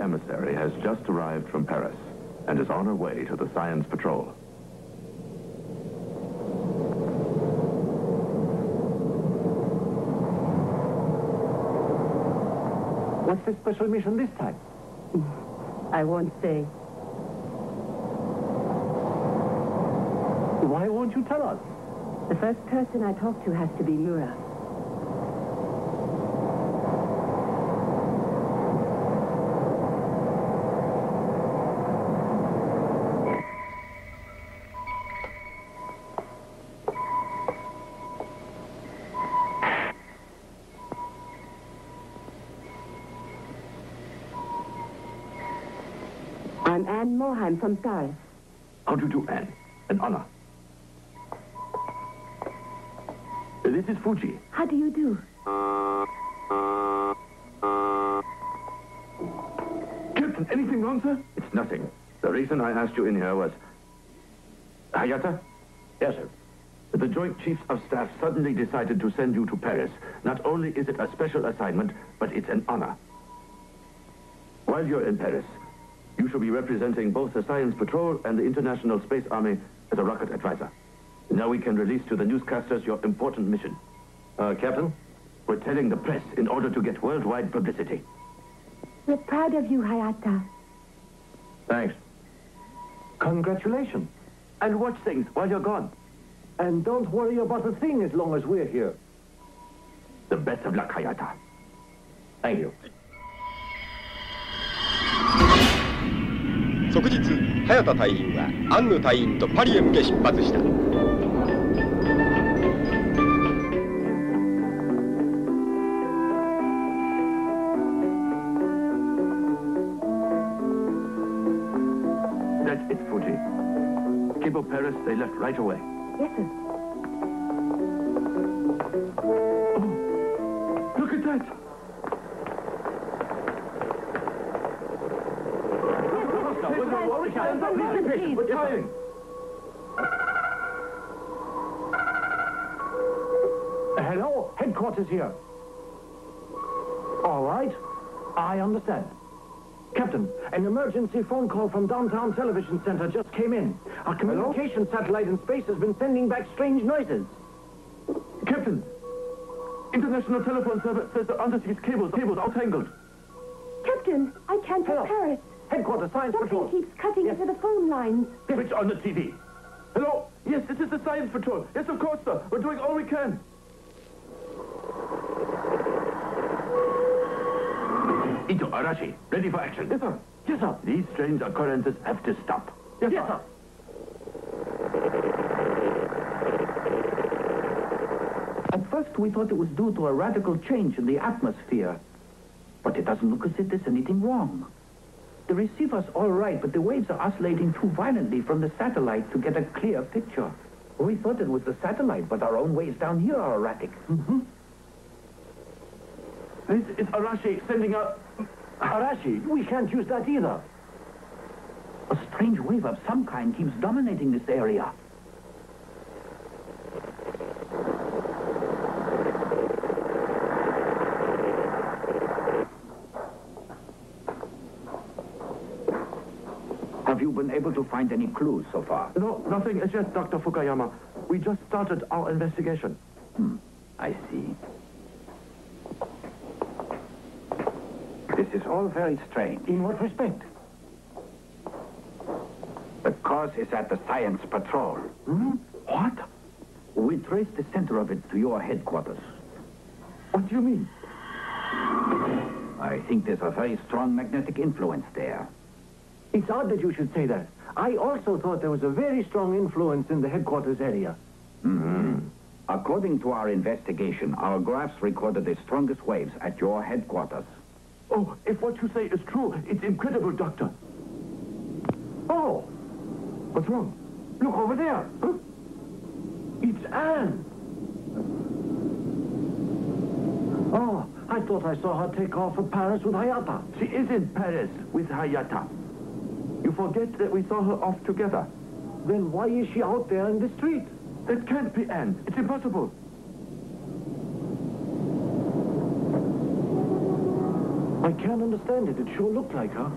Emissary has just arrived from Paris and is on her way to the Science Patrol. What's the special mission this time? I won't say. Why won't you tell us? The first person I talk to has to be Mura. I'm Anne Moheim from Paris. How do you do, Anne? An honor. This is Fuji. How do you do? Captain, anything wrong, sir? It's nothing. The reason I asked you in here was... Hayata? Yes, sir. The Joint Chiefs of Staff suddenly decided to send you to Paris. Not only is it a special assignment, but it's an honor. While you're in Paris, you shall be representing both the Science Patrol and the International Space Army as a rocket advisor. Now we can release to the newscasters your important mission. Captain? We're telling the press in order to get worldwide publicity. We're proud of you, Hayata. Thanks. Congratulations. And watch things while you're gone. And don't worry about a thing as long as we're here. The best of luck, Hayata. Thank you. 即日、早田隊員はアンヌ隊員とパリへ向け出発した。That's it, Fuji. Kibo Paris, they left right away. Yes, sir. Oh, look at that. Please, we're trying. Hello, headquarters here. All right, I understand. Captain, an emergency phone call from downtown television center just came in. Our communication satellite in space has been sending back strange noises. Captain, international telephone service says the undersea cables are tangled. Captain, I can't help Paris. Headquarters, Science Patrol. Something keeps cutting into the phone lines. Switch on the TV. Hello? Yes, this is the Science Patrol. Yes, of course, sir. We're doing all we can. Ito, Arashi, ready for action. Yes, sir. Yes, sir. These strange occurrences have to stop. Yes, yes sir. At first, we thought it was due to a radical change in the atmosphere. But it doesn't look as if there's anything wrong. The receiver's all right, but the waves are oscillating too violently from the satellite to get a clear picture. We thought it was the satellite, but our own waves down here are erratic. Mm-hmm. This is Arashi sending out... Arashi? We can't use that either. A strange wave of some kind keeps dominating this area. able to find any clues so far? No, nothing as yet, Dr. Fukuyama. We just started our investigation. Hmm, I see. This is all very strange. In what respect? The cause is at the Science Patrol. Hmm? What? We traced the center of it to your headquarters. What do you mean? I think there's a very strong magnetic influence there. It's odd that you should say that. I also thought there was a very strong influence in the headquarters area. Mm-hmm. According to our investigation, our graphs recorded the strongest waves at your headquarters. Oh, if what you say is true, it's incredible, Doctor. Oh, what's wrong? Look over there. Huh? It's Anne. Oh, I thought I saw her take off for Paris with Hayata. She is in Paris with Hayata. You forget that we saw her off together. Then why is she out there in the street? That can't be Anne. It's impossible. I can't understand it. It sure looked like her.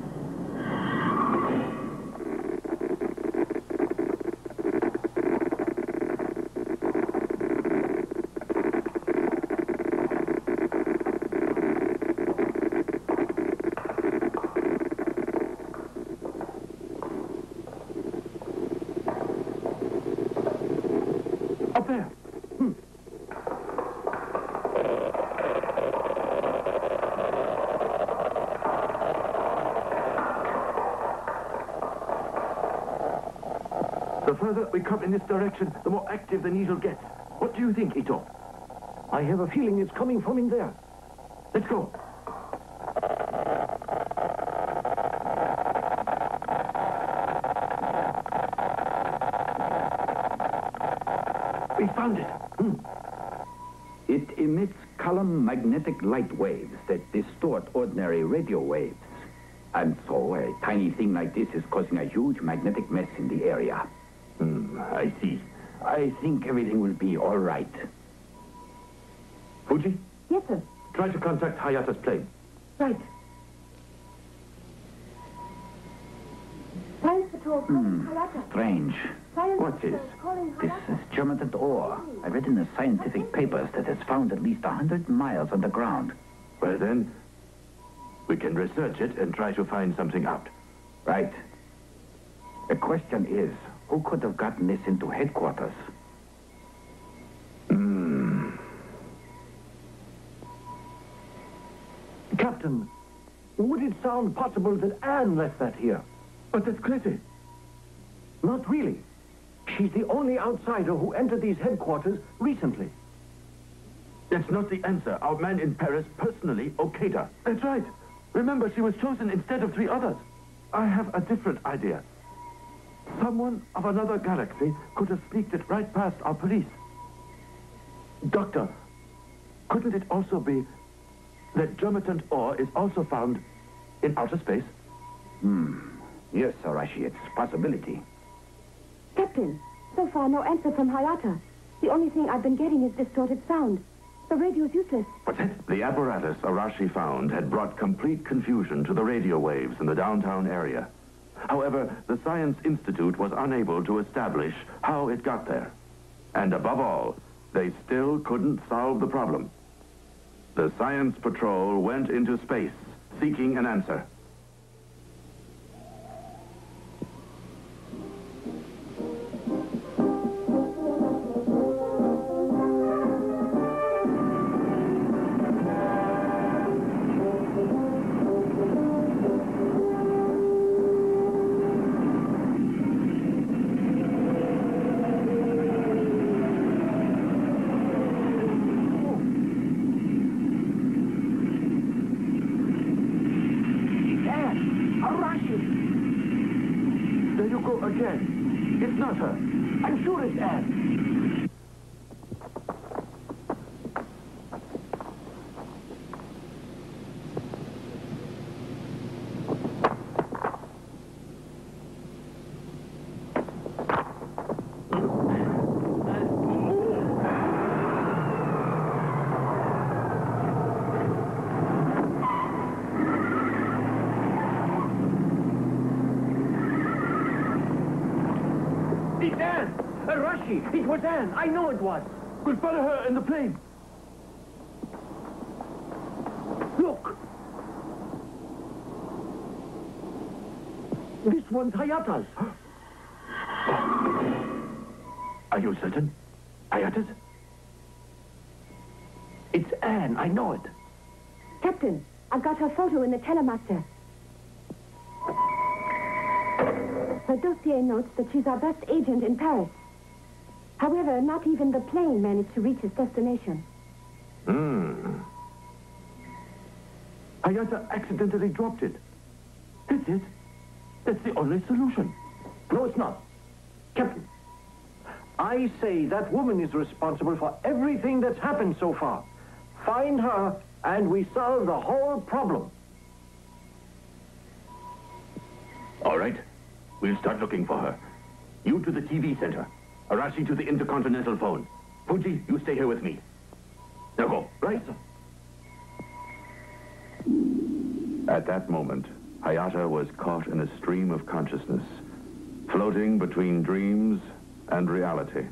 The further we come in this direction, the more active the needle gets. What do you think, Ito? I have a feeling it's coming from in there. Let's go. We found it. Hmm. It emits column magnetic light waves that distort ordinary radio waves. And so a tiny thing like this is causing a huge magnetic mess in the area. I see. I think everything will be all right. Fuji? Yes, sir. Try to contact Hayata's plane. Right. Science Patrol calling Hayata. Strange. What is? This is germanium ore. I read in the scientific papers that it's found at least 100 miles underground. Well, then, we can research it and try to find something out. Right. The question is, who could have gotten this into headquarters? Mm. Captain, would it sound possible that Anne left that here? But that's crazy. Not really. She's the only outsider who entered these headquarters recently. That's not the answer. Our man in Paris personally, Okada. That's right. Remember, she was chosen instead of 3 others. I have a different idea. Someone of another galaxy could have sneaked it right past our police. Doctor, couldn't it also be that germanium ore is also found in outer space? Hmm. Yes, Arashi, it's a possibility. Captain, so far no answer from Hayata. The only thing I've been getting is distorted sound. The radio's useless. What's that? The apparatus Arashi found had brought complete confusion to the radio waves in the downtown area. However, the Science Institute was unable to establish how it got there. And above all, they still couldn't solve the problem. The Science Patrol went into space, seeking an answer. Arashi! It was Anne! I know it was! We'll follow her in the plane! Look! This one's Hayata's! Are you certain? Hayata's? It's Anne, I know it. Captain, I've got her photo in the telemaster. Her dossier notes that she's our best agent in Paris. However, not even the plane managed to reach its destination. Hmm. Hayata accidentally dropped it. That's it. That's the only solution. No, it's not. Captain, I say that woman is responsible for everything that's happened so far. Find her, and we solve the whole problem. All right. We'll start looking for her. You to the TV center. Arashi to the intercontinental phone. Fuji, you stay here with me. Now go, right? At that moment, Hayata was caught in a stream of consciousness, floating between dreams and reality.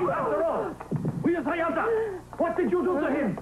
You after all! Where's Hayata? What did you do to him?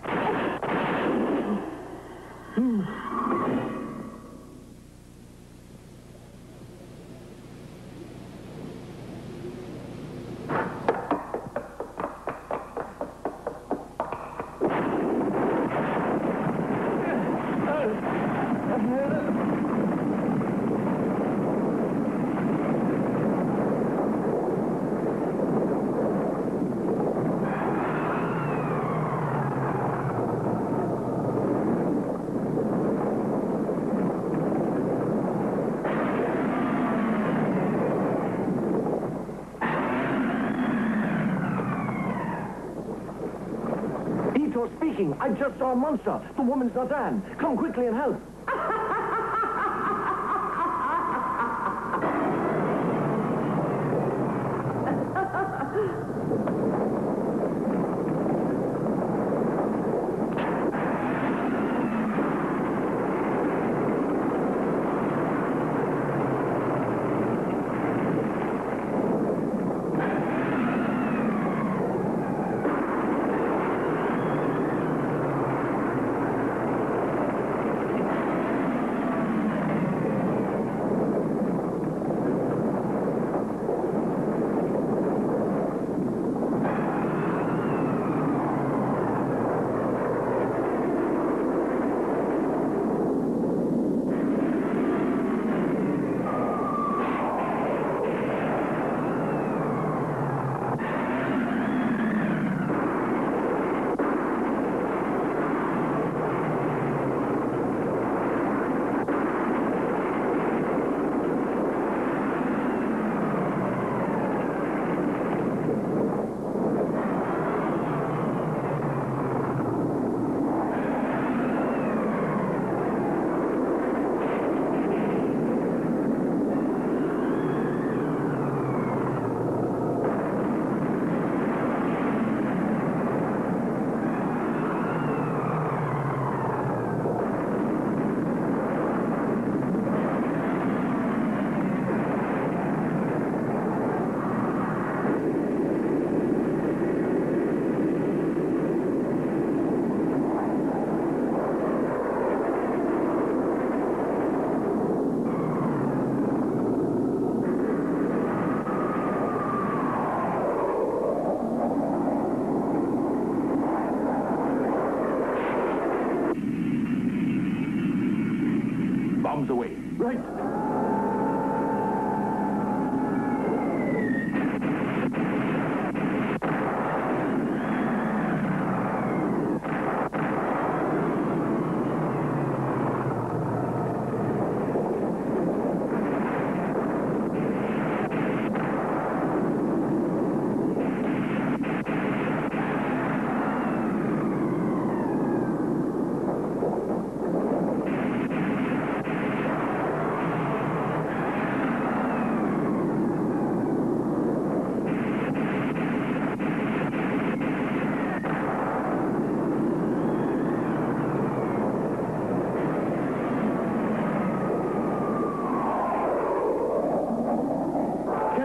I just saw a monster. The woman's not Anne. Come quickly and help.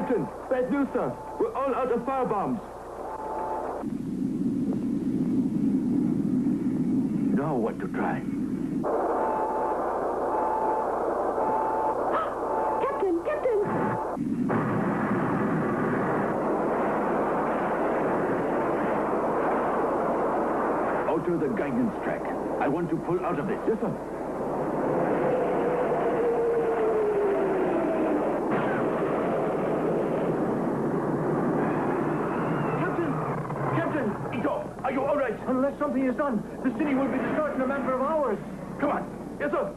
Captain, bad news, sir. We're all out of firebombs. Now what to try? Captain, Captain! Alter the guidance track. I want to pull out of this. Yes, sir. Unless something is done, the city will be destroyed in a matter of hours. Come on. Yes, sir.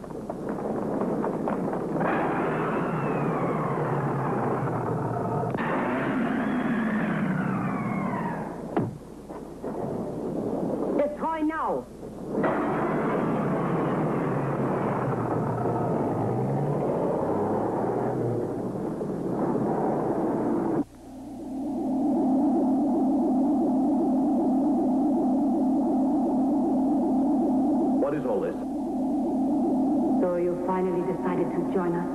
Destroy now. Join us.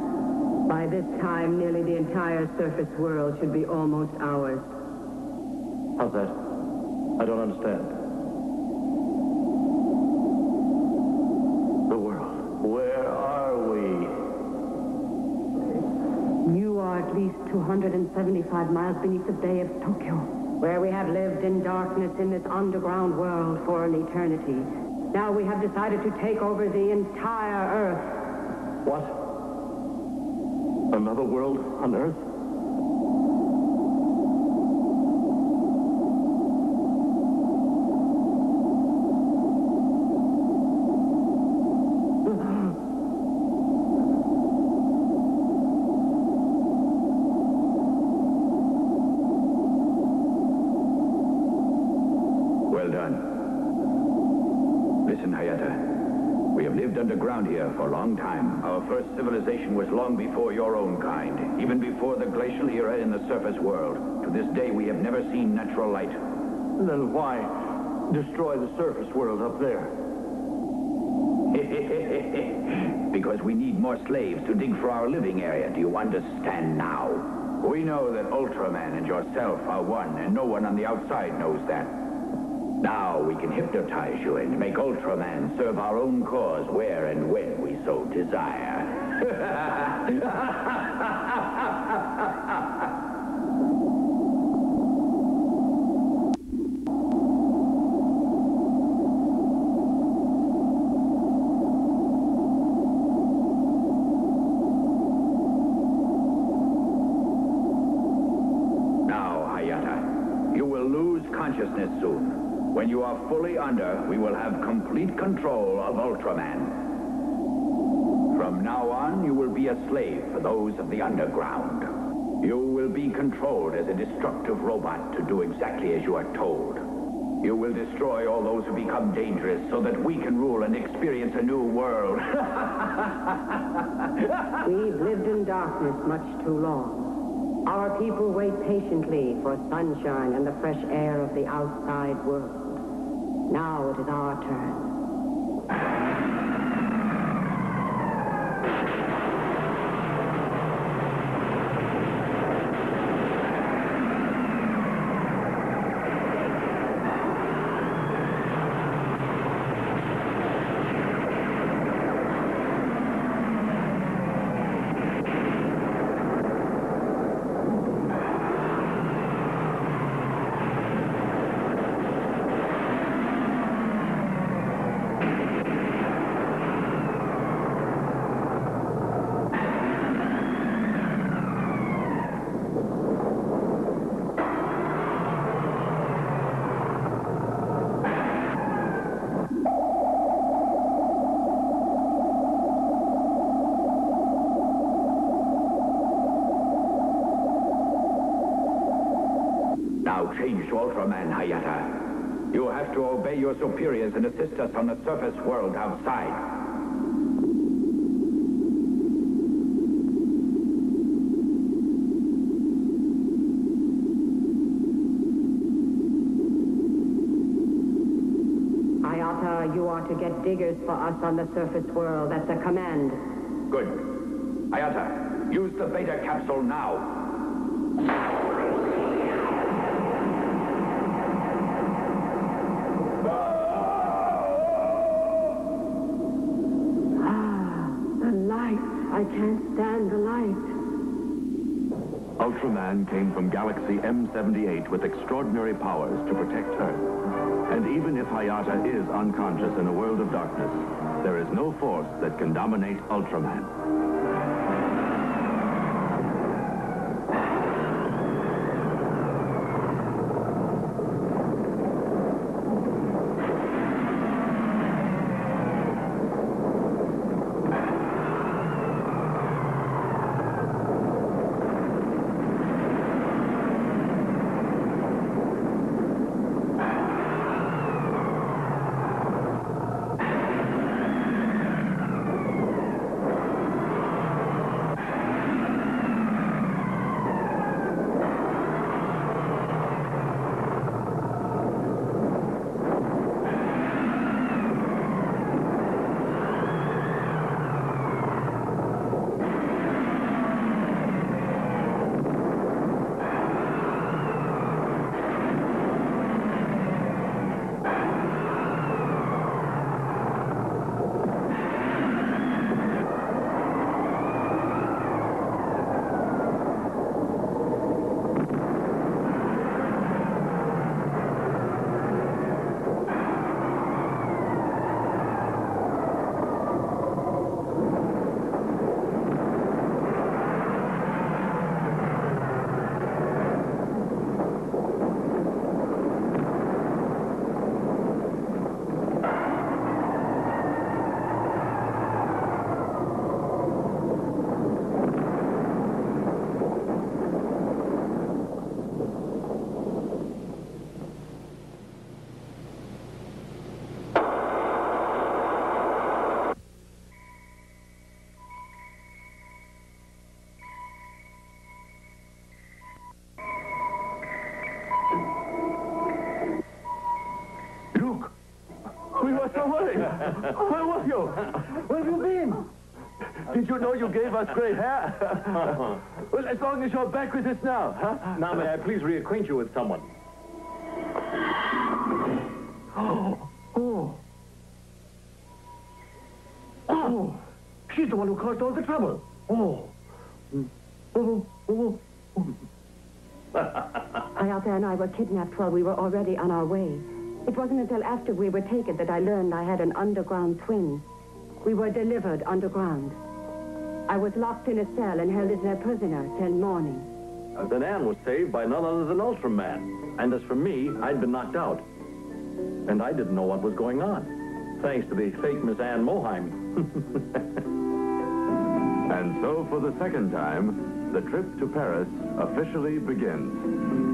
By this time, nearly the entire surface world should be almost ours. How's that? I don't understand. The world. Where are we? You are at least 275 miles beneath the Bay of Tokyo, where we have lived in darkness in this underground world for an eternity. Now we have decided to take over the entire Earth. What? Another world on Earth? Well done. Listen, Hayata. We have lived underground here for a long time. Our first civilization was long before your own kind, even before the glacial era in the surface world. To this day, we have never seen natural light. Then why destroy the surface world up there? Because we need more slaves to dig for our living area. Do you understand now? We know that Ultraman and yourself are one, and no one on the outside knows that. Now we can hypnotize you and make Ultraman serve our own cause where and when we so desire. When you are fully under, we will have complete control of Ultraman. From now on, you will be a slave for those of the underground. You will be controlled as a destructive robot to do exactly as you are told. You will destroy all those who become dangerous so that we can rule and experience a new world. We've lived in darkness much too long. Our people wait patiently for sunshine and the fresh air of the outside world. Now it is our turn. Change to Ultraman, Hayata. You have to obey your superiors and assist us on the surface world outside. Hayata, you are to get diggers for us on the surface world. That's a command. Good. Hayata, use the beta capsule now. Ultraman came from galaxy M78 with extraordinary powers to protect Earth. And even if Hayata is unconscious in a world of darkness, there is no force that can dominate Ultraman. Where were you? Where have you been? Did you know you gave us great hair? Well, as long as you're back with us now, huh? Now, may I please reacquaint you with someone? Oh. She's the one who caused all the trouble. Oh. Ayata and I were kidnapped while we were already on our way. It wasn't until after we were taken that I learned I had an underground twin. We were delivered underground. I was locked in a cell and held as their prisoner till morning. Then Anne was saved by none other than Ultraman. And as for me, I'd been knocked out. And I didn't know what was going on, thanks to the fake Miss Anne Moheim. And so, for the second time, the trip to Paris officially begins.